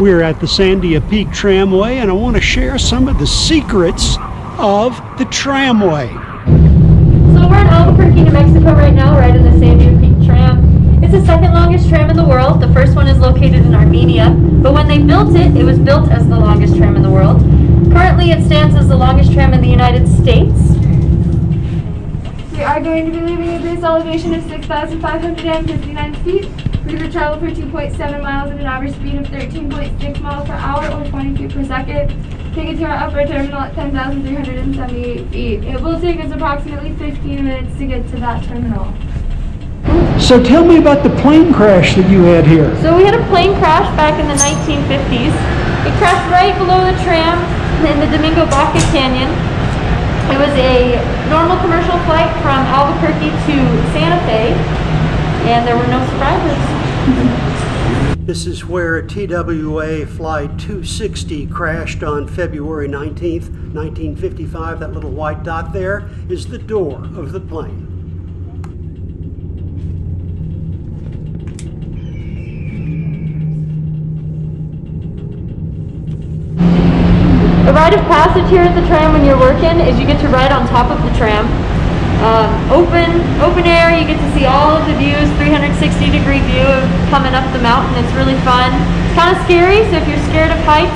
We're at the Sandia Peak Tramway, and I want to share some of the secrets of the tramway. So we're in Albuquerque, New Mexico right now, riding the Sandia Peak Tram. It's the second longest tram in the world. The first one is located in Armenia, but when they built it, it was built as the longest tram in the world. Currently, it stands as the longest tram in the United States. We are going to be leaving at base elevation of 6,559 feet. We could travel for 2.7 miles at an average speed of 13.6 miles per hour or 20 feet per second. Take it to our upper terminal at 10,378 feet. It will take us approximately 15 minutes to get to that terminal. So tell me about the plane crash that you had here. So we had a plane crash back in the 1950s. It crashed right below the tram in the Domingo Baca Canyon. It was a normal commercial flight from Albuquerque to Santa Fe, and there were no survivors. This is where a TWA Flight 260 crashed on February 19th, 1955. That little white dot there is the door of the plane. The rite of passage here at the tram when you're working is you get to ride on top of the tram. Open air, you get to see all of the views, 360-degree view of coming up the mountain. It's really fun. It's kind of scary, so if you're scared of heights,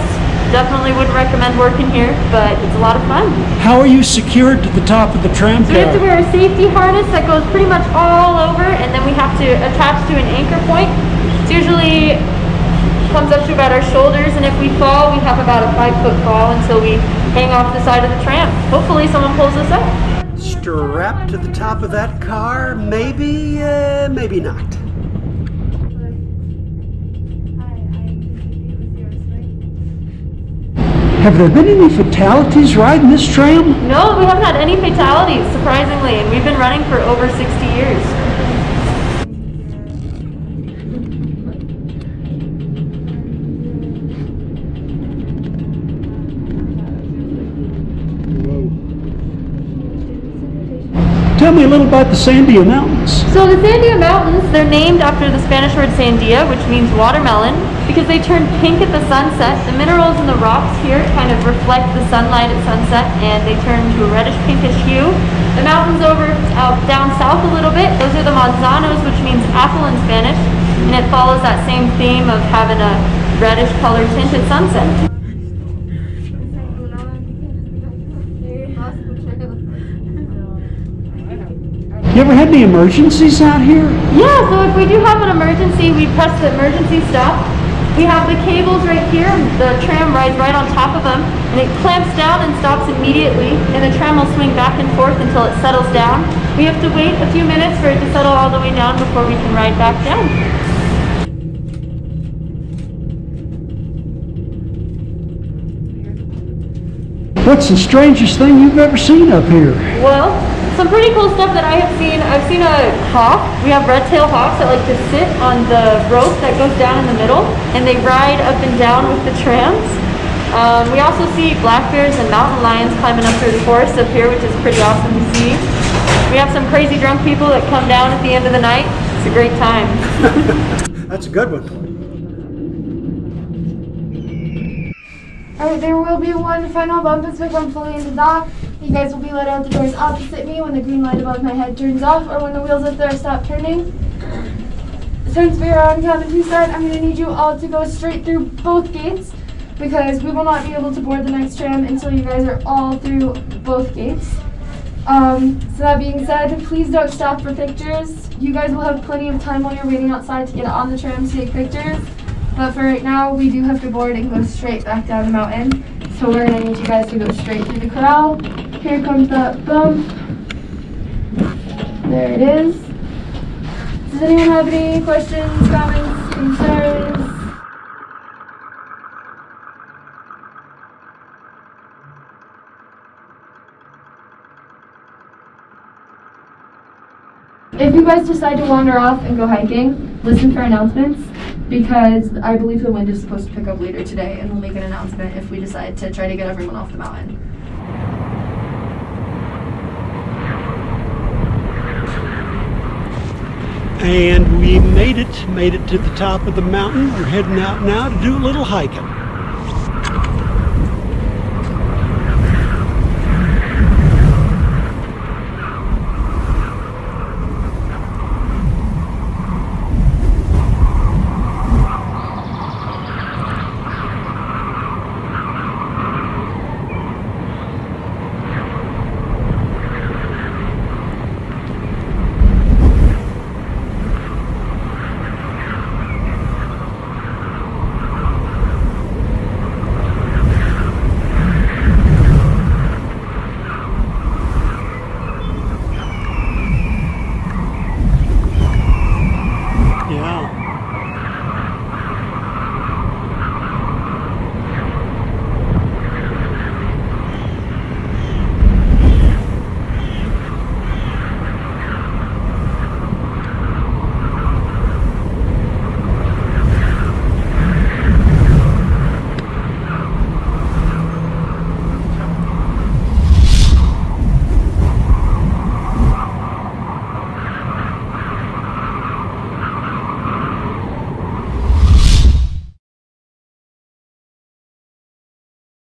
definitely wouldn't recommend working here, but it's a lot of fun. How are you secured to the top of the tram tower? So we have to wear a safety harness that goes pretty much all over, and then we have to attach to an anchor point. It's usually comes up to about our shoulders, and if we fall, we have about a 5-foot fall until we hang off the side of the tram. Hopefully someone pulls us up. Strapped to the top of that car, maybe, maybe not. Have there been any fatalities riding this tram? No, we haven't had any fatalities, surprisingly, and we've been running for over 60 years. Tell me a little about the Sandia Mountains. So the Sandia Mountains, they're named after the Spanish word sandia, which means watermelon, because they turn pink at the sunset. The minerals in the rocks here kind of reflect the sunlight at sunset, and they turn to a reddish-pinkish hue. The mountains over down south a little bit, those are the manzanos, which means apple in Spanish, and it follows that same theme of having a reddish color tint at sunset. You ever had any emergencies out here? Yeah, so if we do have an emergency, we press the emergency stop. We have the cables right here, and the tram rides right on top of them, and it clamps down and stops immediately, and the tram will swing back and forth until it settles down. We have to wait a few minutes for it to settle all the way down before we can ride back down. What's the strangest thing you've ever seen up here? Well, some pretty cool stuff that I have seen. I've seen a hawk. We have red-tailed hawks that like to sit on the rope that goes down in the middle, and they ride up and down with the trams. We also see black bears and mountain lions climbing up through the forest up here, which is pretty awesome to see. We have some crazy drunk people that come down at the end of the night. It's a great time. That's a good one. Alright, there will be one final bump and swing. I'm fully in the dock. You guys will be let out the doors opposite me when the green light above my head turns off or when the wheels up there stop turning. Since we are on cabin 2 start, I'm going to need you all to go straight through both gates because we will not be able to board the next tram until you guys are all through both gates. So that being said, please don't stop for pictures. You guys will have plenty of time while you're waiting outside to get on the tram to take pictures. But for right now, we do have to board and go straight back down the mountain. So we're going to need you guys to go straight through the corral. Here comes that bump. There it is. Does anyone have any questions, comments, concerns? If you guys decide to wander off and go hiking, listen for announcements, because I believe the wind is supposed to pick up later today, and we'll make an announcement if we decide to try to get everyone off the mountain. and we made it to the top of the mountain. We're heading out now to do a little hiking.